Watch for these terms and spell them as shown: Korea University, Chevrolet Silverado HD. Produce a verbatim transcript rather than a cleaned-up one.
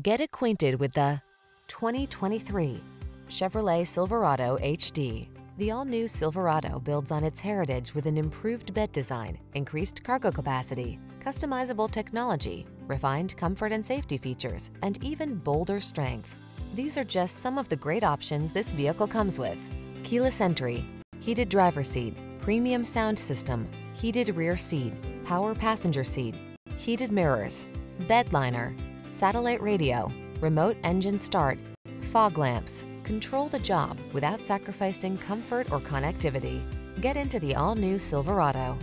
Get acquainted with the twenty twenty-three Chevrolet Silverado H D. The all-new Silverado builds on its heritage with an improved bed design, increased cargo capacity, customizable technology, refined comfort and safety features, and even bolder strength. These are just some of the great options this vehicle comes with: keyless entry, heated driver's seat, premium sound system, heated rear seat, power passenger seat, heated mirrors, bed liner, satellite radio, remote engine start, fog lamps. Control the job without sacrificing comfort or connectivity. Get into the all-new Silverado.